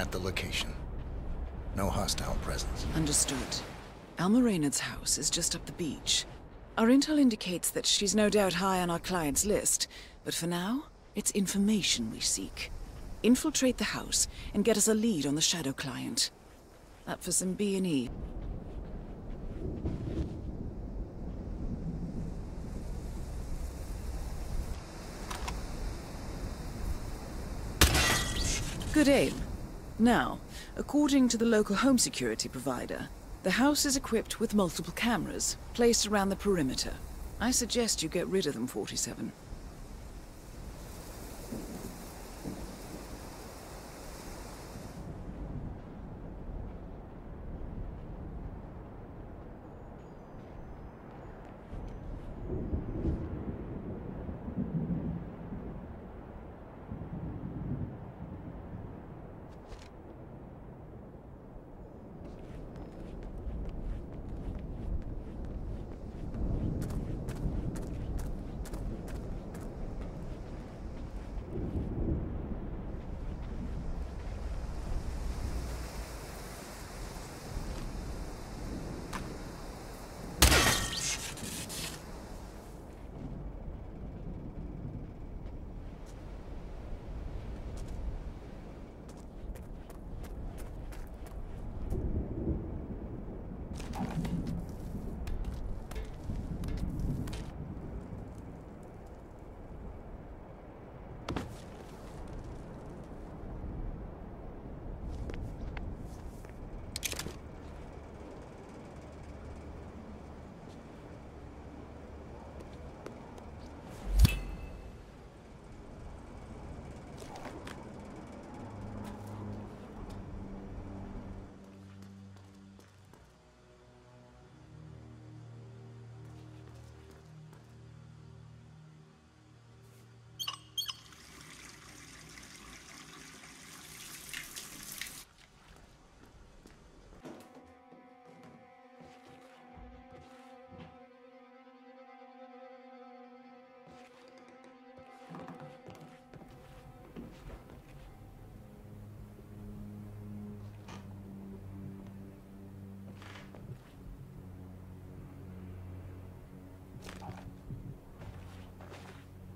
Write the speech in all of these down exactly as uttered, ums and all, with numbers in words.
at the location. No hostile presence. Understood. Alma Reynard's house is just up the beach. Our intel indicates that she's no doubt high on our client's list, but for now, it's information we seek. Infiltrate the house and get us a lead on the shadow client. Up for some B and E. Good aim. Now, according to the local home security provider, the house is equipped with multiple cameras, placed around the perimeter. I suggest you get rid of them, forty-seven.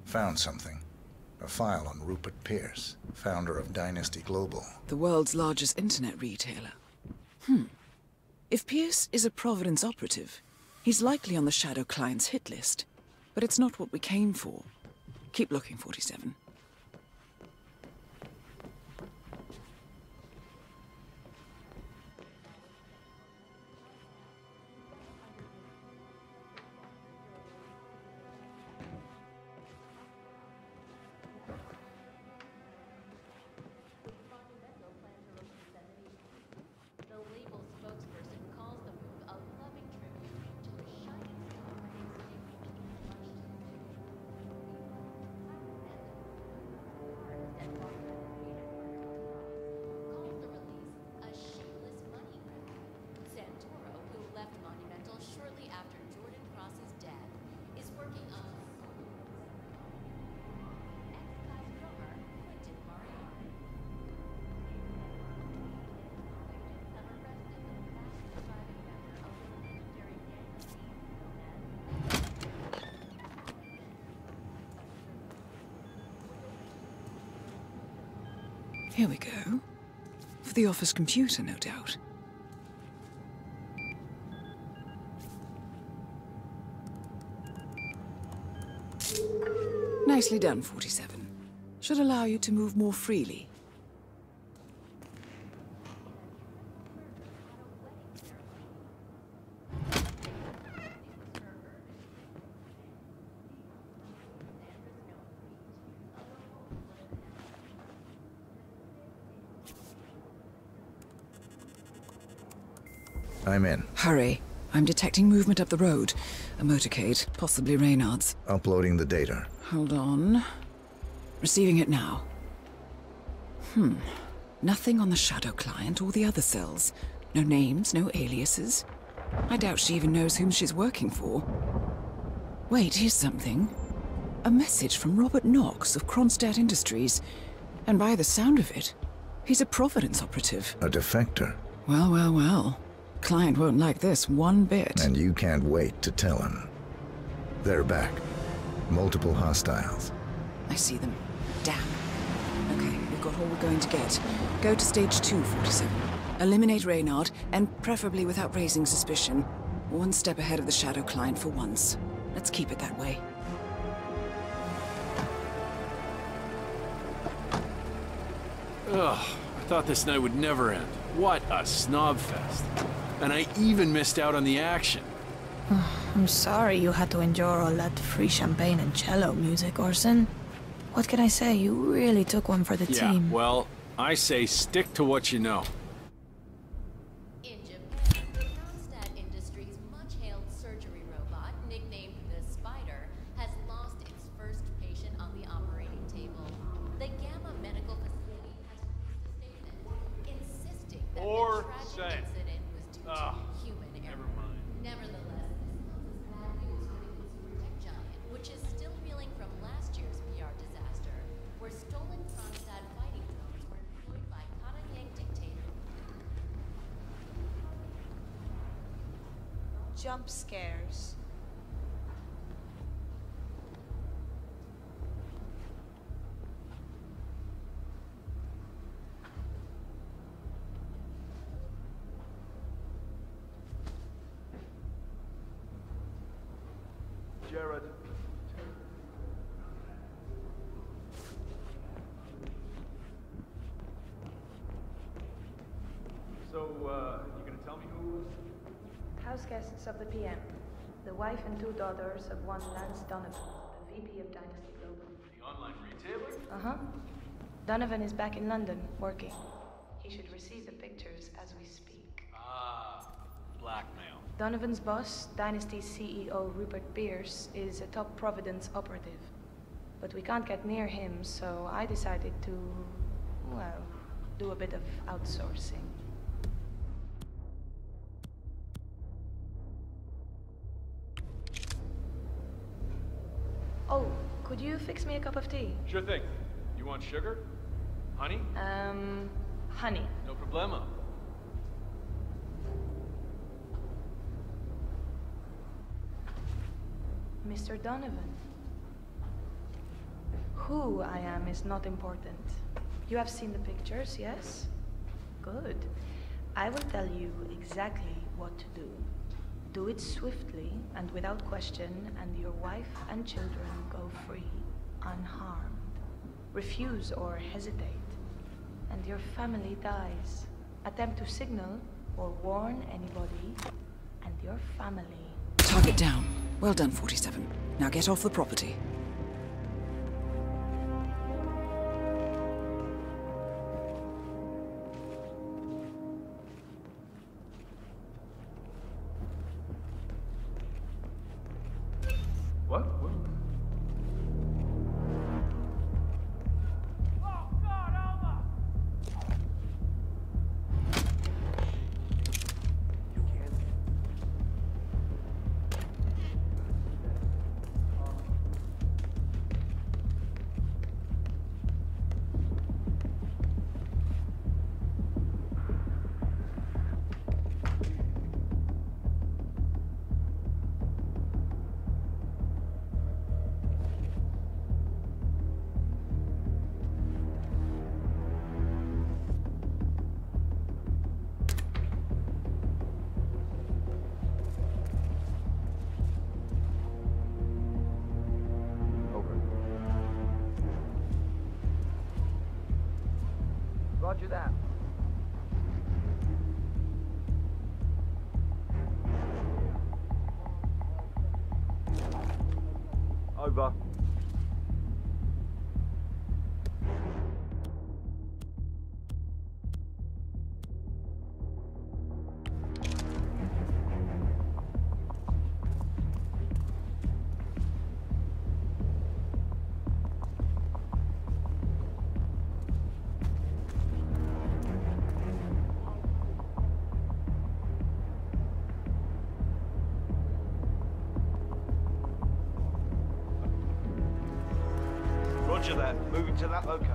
Found something. A file on Rupert Pierce, founder of Dynasty Global. The world's largest internet retailer. Hmm. If Pierce is a Providence operative, he's likely on the shadow client's hit list. But it's not what we came for. Keep looking, forty-seven. Here we go. For the office computer, no doubt. Nicely done, forty-seven. Should allow you to move more freely. I'm in. Hurry. I'm detecting movement up the road. A motorcade, possibly Reynard's. Uploading the data. Hold on. Receiving it now. Hmm. Nothing on the shadow client or the other cells. No names, no aliases. I doubt she even knows whom she's working for. Wait, here's something. A message from Robert Knox of Kronstadt Industries. And by the sound of it, He's a Providence operative. A defector? Well, well, well. Client won't like this one bit. And you can't wait to tell him. They're back. Multiple hostiles. I see them. Damn. Okay, we've got all we're going to get. Go to stage two, forty-seven. Eliminate Reynard, and preferably without raising suspicion. One step ahead of the shadow client for once. Let's keep it that way. Ugh, I thought this night would never end. What a snob fest. And I even missed out on the action. I'm sorry you had to endure all that free champagne and cello music, Orson. What can I say? You really took one for the yeah, team. Yeah, well, I say stick to what you know. In Japan, the Kronstadt Industries' much-hailed surgery robot, nicknamed the Spider, has lost its first patient on the operating table. The Gamma Medical Facility has released a statement insisting that or the tragic incident was due uh, to human error. Nevertheless, which is still reeling from last year's P R disaster, where stolen Kronstadt fighting drones were employed by Kanagang dictator. Jump scares. Jared. So, uh, you gonna tell me who it was? House guests of the P M. The wife and two daughters of one Lance Donovan, the V P of Dynasty Global. The online retailer? Uh-huh. Donovan is back in London, working. He should receive the pictures as we speak. Ah, blackmail. Donovan's boss, Dynasty's C E O Rupert Pierce, is a top Providence operative. But we can't get near him, so I decided to, well, do a bit of outsourcing. Oh, could you fix me a cup of tea? Sure thing. You want sugar? Honey? Um, honey. No problemo. Mister Donovan. Who I am is not important. You have seen the pictures, yes? Good. I will tell you exactly what to do. Do it swiftly and without question, and your wife and children go free, unharmed. Refuse or hesitate, and your family dies. Attempt to signal or warn anybody, and your family... Target down. Well done, forty-seven. Now get off the property. Roger that. Over. That. Moving to that location.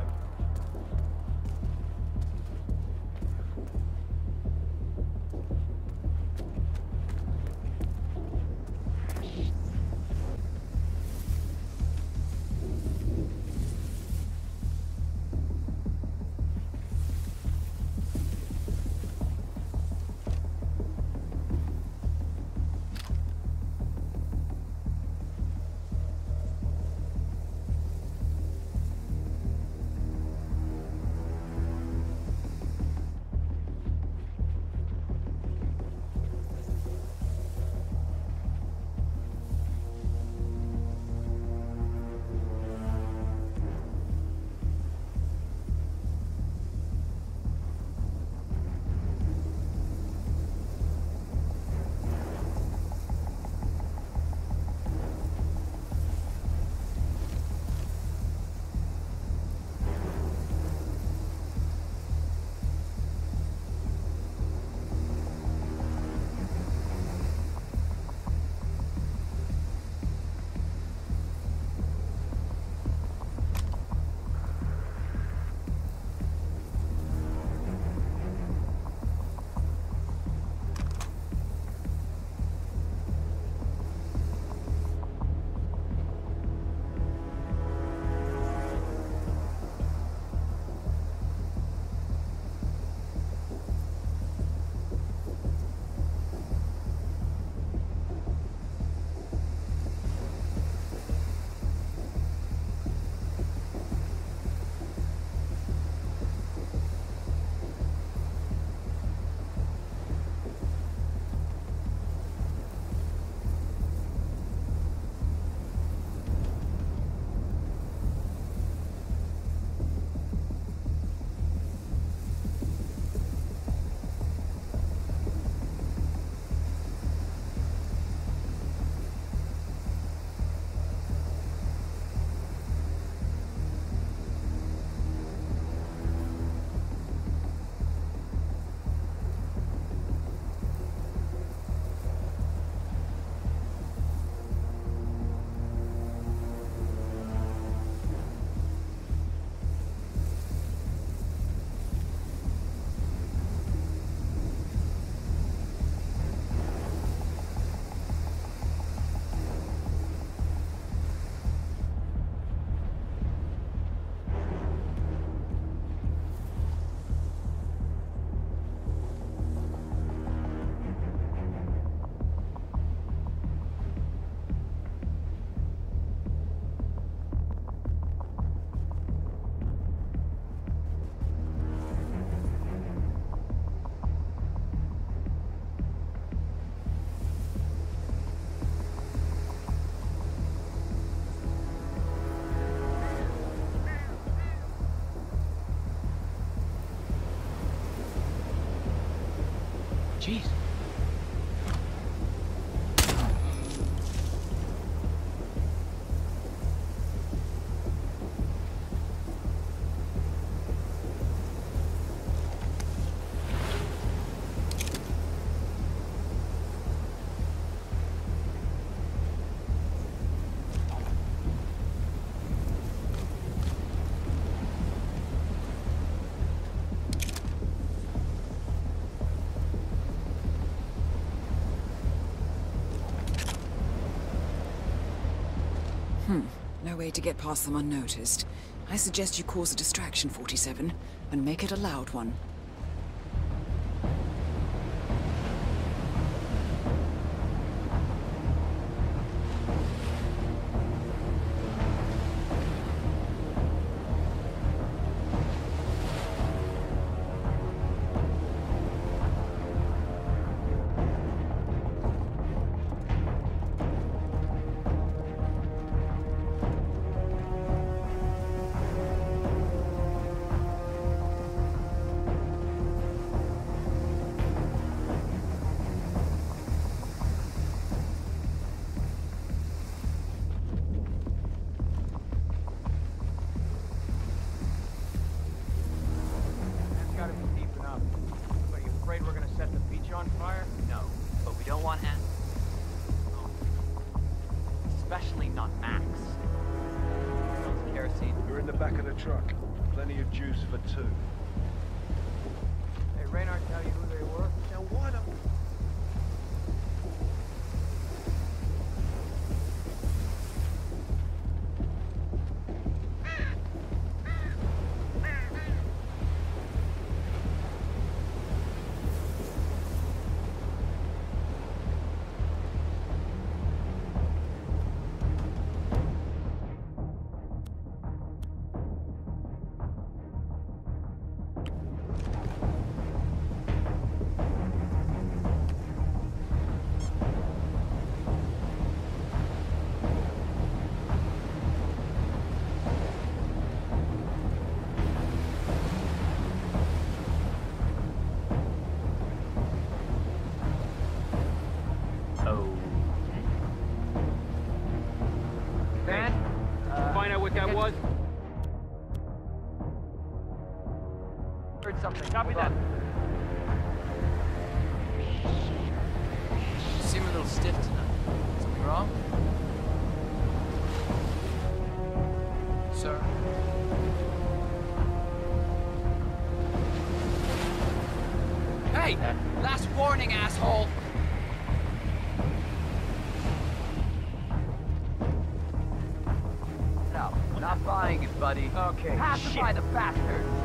Jeez. Way to get past them unnoticed. I suggest you cause a distraction, forty-seven, and make it a loud one. Copy that. You seem a little stiff tonight. Something wrong? Sir? Hey! Last warning, asshole! No, not buying it, buddy. Okay, pacify the bastard!